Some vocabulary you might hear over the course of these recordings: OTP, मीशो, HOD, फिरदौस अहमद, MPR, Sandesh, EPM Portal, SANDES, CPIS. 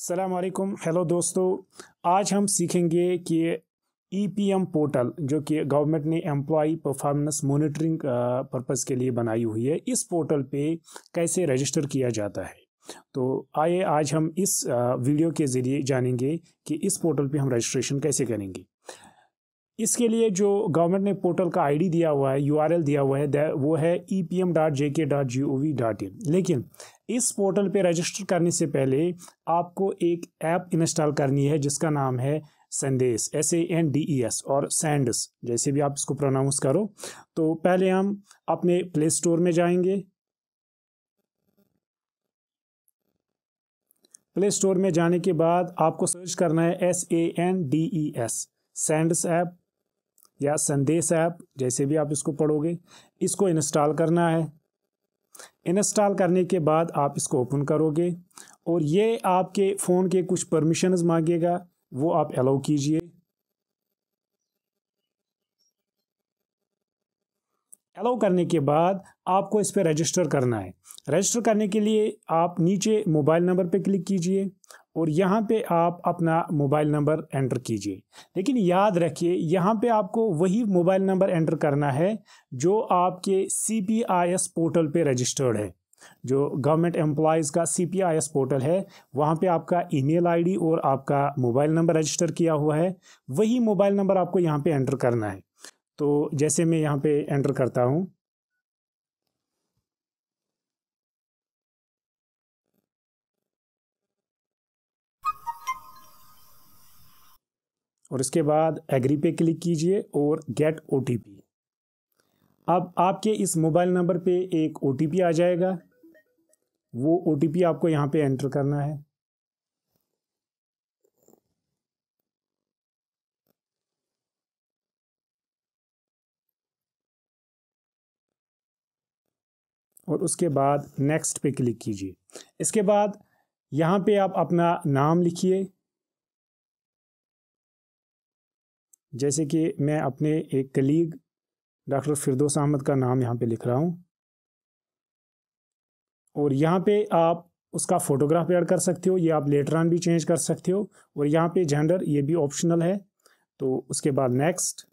अस्सलाम वालेकुम। हेलो दोस्तों, आज हम सीखेंगे कि EPM पोर्टल जो कि गवर्नमेंट ने एम्प्लॉई परफॉर्मेंस मॉनिटरिंग पर्पस के लिए बनाई हुई है, इस पोर्टल पे कैसे रजिस्टर किया जाता है। तो आइए आज हम इस वीडियो के ज़रिए जानेंगे कि इस पोर्टल पे हम रजिस्ट्रेशन कैसे करेंगे। इसके लिए जो गवर्नमेंट ने पोर्टल का आईडी दिया हुआ है, URL दिया हुआ है, वो है epm.jk.gov.in। लेकिन इस पोर्टल पे रजिस्टर करने से पहले आपको एक ऐप इंस्टॉल करनी है जिसका नाम है संदेश, SANDES और सैंडस, जैसे भी आप इसको प्रोनाउंस करो। तो पहले हम अपने प्ले स्टोर में जाएंगे। प्ले स्टोर में जाने के बाद आपको सर्च करना है SANDES, सैंडस ऐप या संदेश ऐप, जैसे भी आप इसको पढ़ोगे। इसको इंस्टॉल करना है। इंस्टॉल करने के बाद आप इसको ओपन करोगे और ये आपके फ़ोन के कुछ परमिशंस मांगेगा, वो आप अलाउ कीजिए। अलाउ करने के बाद आपको इस पर रजिस्टर करना है। रजिस्टर करने के लिए आप नीचे मोबाइल नंबर पे क्लिक कीजिए और यहाँ पे आप अपना मोबाइल नंबर एंटर कीजिए। लेकिन याद रखिए, यहाँ पे आपको वही मोबाइल नंबर एंटर करना है जो आपके CPIS पोर्टल पे रजिस्टर्ड है। जो गवर्नमेंट एम्प्लॉयज़ का CPIS पोर्टल है, वहाँ पे आपका ईमेल आईडी और आपका मोबाइल नंबर रजिस्टर किया हुआ है। वही मोबाइल नंबर आपको यहाँ पे एंटर करना है। तो जैसे मैं यहाँ पे एंटर करता हूँ, और इसके बाद एग्री पे क्लिक कीजिए और गेट OTP। अब आपके इस मोबाइल नंबर पे एक OTP आ जाएगा, वो OTP आपको यहाँ पे एंटर करना है। और उसके बाद नेक्स्ट पे क्लिक कीजिए। इसके बाद यहाँ पे आप अपना नाम लिखिए, जैसे कि मैं अपने एक कलीग डॉक्टर फिरदौस अहमद का नाम यहाँ पे लिख रहा हूँ। और यहाँ पे आप उसका फ़ोटोग्राफ ऐड कर सकते हो, ये आप लेटर ऑन भी चेंज कर सकते हो। और यहाँ पे जेंडर, ये भी ऑप्शनल है। तो उसके बाद नेक्स्ट।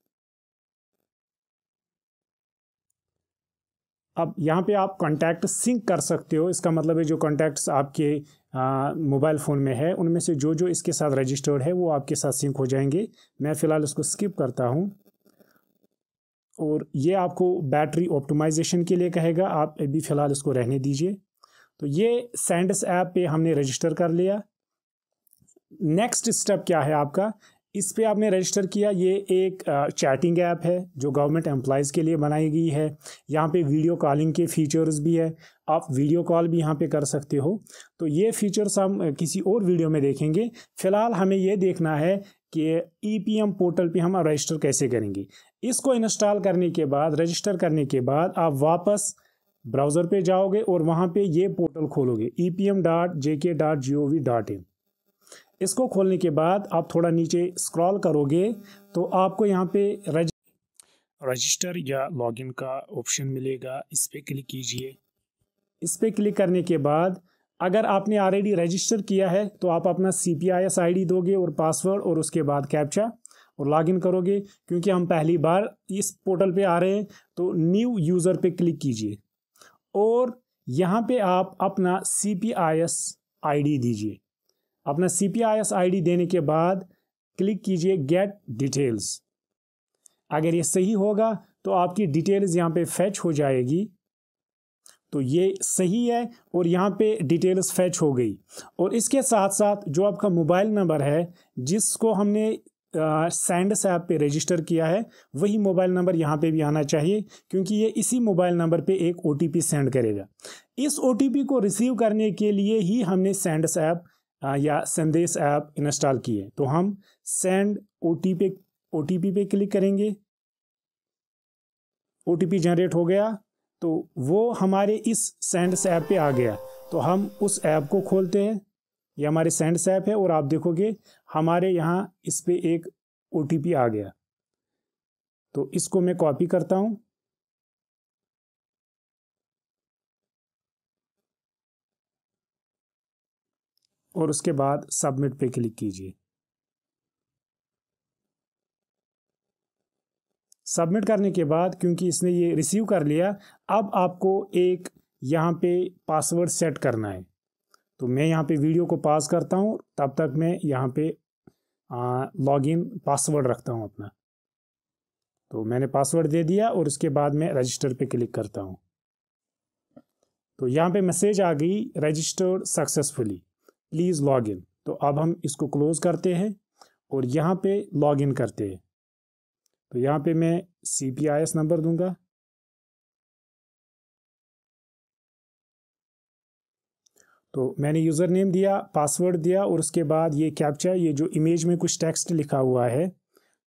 अब यहाँ पे आप कॉन्टैक्ट सिंक कर सकते हो, इसका मतलब है जो कॉन्टैक्ट्स आपके मोबाइल फ़ोन में है उनमें से जो जो इसके साथ रजिस्टर्ड है वो आपके साथ सिंक हो जाएंगे। मैं फ़िलहाल इसको स्किप करता हूँ। और ये आपको बैटरी ऑप्टिमाइजेशन के लिए कहेगा, आप अभी फ़िलहाल इसको रहने दीजिए। तो ये सैंडस ऐप पे हमने रजिस्टर कर लिया। नेक्स्ट स्टेप क्या है आपका, इस पे आपने रजिस्टर किया। ये एक चैटिंग ऐप है जो गवर्नमेंट एम्प्लॉयज़ के लिए बनाई गई है। यहाँ पे वीडियो कॉलिंग के फीचर्स भी है, आप वीडियो कॉल भी यहाँ पे कर सकते हो। तो ये फीचर्स हम किसी और वीडियो में देखेंगे। फ़िलहाल हमें ये देखना है कि EPM पोर्टल पे हम रजिस्टर कैसे करेंगे। इसको इंस्टॉल करने के बाद, रजिस्टर करने के बाद आप वापस ब्राउज़र पे जाओगे और वहाँ पे ये पोर्टल खोलोगे, epm.jk.gov.in। इसको खोलने के बाद आप थोड़ा नीचे स्क्रॉल करोगे तो आपको यहाँ पे रजिस्टर या लॉगिन का ऑप्शन मिलेगा, इस पे क्लिक कीजिए। इस पे क्लिक करने के बाद अगर आपने ऑलरेडी रजिस्टर किया है तो आप अपना CPIS आईडी दोगे और पासवर्ड और उसके बाद कैप्चा और लॉगिन करोगे। क्योंकि हम पहली बार इस पोर्टल पे आ रहे हैं तो न्यू यूज़र पे क्लिक कीजिए और यहाँ पे आप अपना CPIS आईडी दीजिए। अपना CPIS आईडी देने के बाद क्लिक कीजिए गेट डिटेल्स। अगर ये सही होगा तो आपकी डिटेल्स यहाँ पे फेच हो जाएगी। तो ये सही है और यहाँ पे डिटेल्स फेच हो गई। और इसके साथ साथ जो आपका मोबाइल नंबर है जिसको हमने सैंडस ऐप पे रजिस्टर किया है, वही मोबाइल नंबर यहाँ पे भी आना चाहिए, क्योंकि ये इसी मोबाइल नंबर पे एक OTP सेंड करेगा। इस OTP को रिसीव करने के लिए ही हमने सैंडस ऐप या संदेश ऐप इंस्टॉल की है। तो हम सेंड OTP पे क्लिक करेंगे। OTP जनरेट हो गया तो वो हमारे इस सैंडस ऐप पे आ गया। तो हम उस ऐप को खोलते हैं, ये हमारे सैंडस ऐप है। और आप देखोगे हमारे यहाँ इस पे एक OTP आ गया। तो इसको मैं कॉपी करता हूँ और उसके बाद सबमिट पे क्लिक कीजिए। सबमिट करने के बाद क्योंकि इसने ये रिसीव कर लिया, अब आपको एक यहाँ पे पासवर्ड सेट करना है। तो मैं यहाँ पे वीडियो को पॉज करता हूँ, तब तक मैं यहाँ पे लॉगिन पासवर्ड रखता हूँ अपना। तो मैंने पासवर्ड दे दिया और उसके बाद मैं रजिस्टर पे क्लिक करता हूँ। तो यहाँ पे मैसेज आ गई registered successfully, please log in. तो अब हम इसको क्लोज करते हैं और यहाँ पे लॉग इन करते हैं। तो यहाँ पे मैं CPIS नंबर दूंगा तो मैंने यूज़र नेम दिया, पासवर्ड दिया और उसके बाद ये कैप्चा, ये जो इमेज में कुछ टेक्स्ट लिखा हुआ है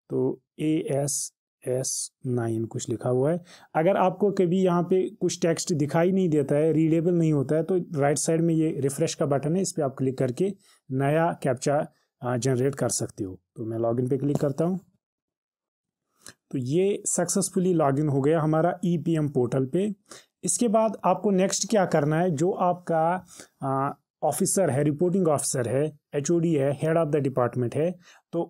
तो ASS9 कुछ लिखा हुआ है। अगर आपको कभी यहाँ पे कुछ टेक्स्ट दिखाई नहीं देता है, रीडेबल नहीं होता है, तो राइट साइड में ये रिफ़्रेश का बटन है, इस पर आप क्लिक करके नया कैप्चा जनरेट कर सकते हो। तो मैं लॉगिन पे क्लिक करता हूँ। तो ये सक्सेसफुली लॉगिन हो गया हमारा EPM पोर्टल पे। इसके बाद आपको नेक्स्ट क्या करना है, जो आपका ऑफिसर है, रिपोर्टिंग ऑफिसर है, HOD है, हेड ऑफ द डिपार्टमेंट है, तो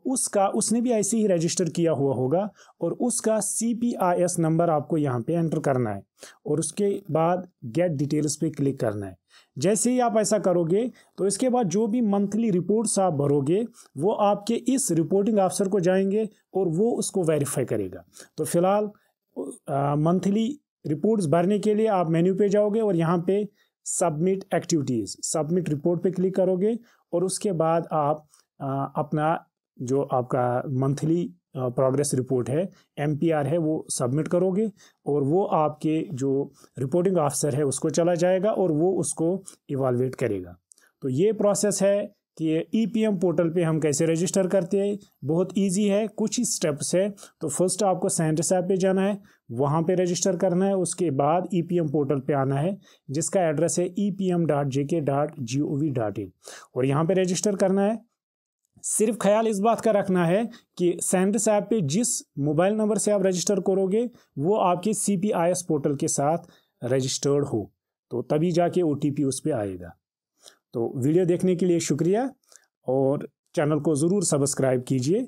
उसने भी ऐसे ही रजिस्टर किया हुआ होगा और उसका CPIS नंबर आपको यहाँ पे एंटर करना है और उसके बाद गेट डिटेल्स पे क्लिक करना है। जैसे ही आप ऐसा करोगे तो इसके बाद जो भी मंथली रिपोर्ट्स आप भरोगे वो आपके इस रिपोर्टिंग ऑफिसर को जाएंगे और वो उसको वेरीफाई करेगा। तो फिलहाल मंथली रिपोर्ट्स भरने के लिए आप मेन्यू पे जाओगे और यहाँ पे सबमिट एक्टिविटीज़, सबमिट रिपोर्ट पे क्लिक करोगे और उसके बाद आप अपना जो आपका मंथली प्रोग्रेस रिपोर्ट है, MPR है, वो सबमिट करोगे और वो आपके जो रिपोर्टिंग ऑफिसर है उसको चला जाएगा और वो उसको इवैल्यूएट करेगा। तो ये प्रोसेस है कि EPM पोर्टल पे हम कैसे रजिस्टर करते हैं। बहुत इजी है, कुछ ही स्टेप्स है। तो फर्स्ट आपको सैंडस ऐप पे जाना है, वहाँ पे रजिस्टर करना है, उसके बाद EPM पोर्टल पे आना है जिसका एड्रेस है epm.jk.gov.in और यहाँ पे रजिस्टर करना है। सिर्फ ख्याल इस बात का रखना है कि सैंडस ऐप पे जिस मोबाइल नंबर से आप रजिस्टर करोगे वो आपके CPIS पोर्टल के साथ रजिस्टर्ड हो, तो तभी जाके OTP उस पर आएगा। तो वीडियो देखने के लिए शुक्रिया और चैनल को ज़रूर सब्सक्राइब कीजिए।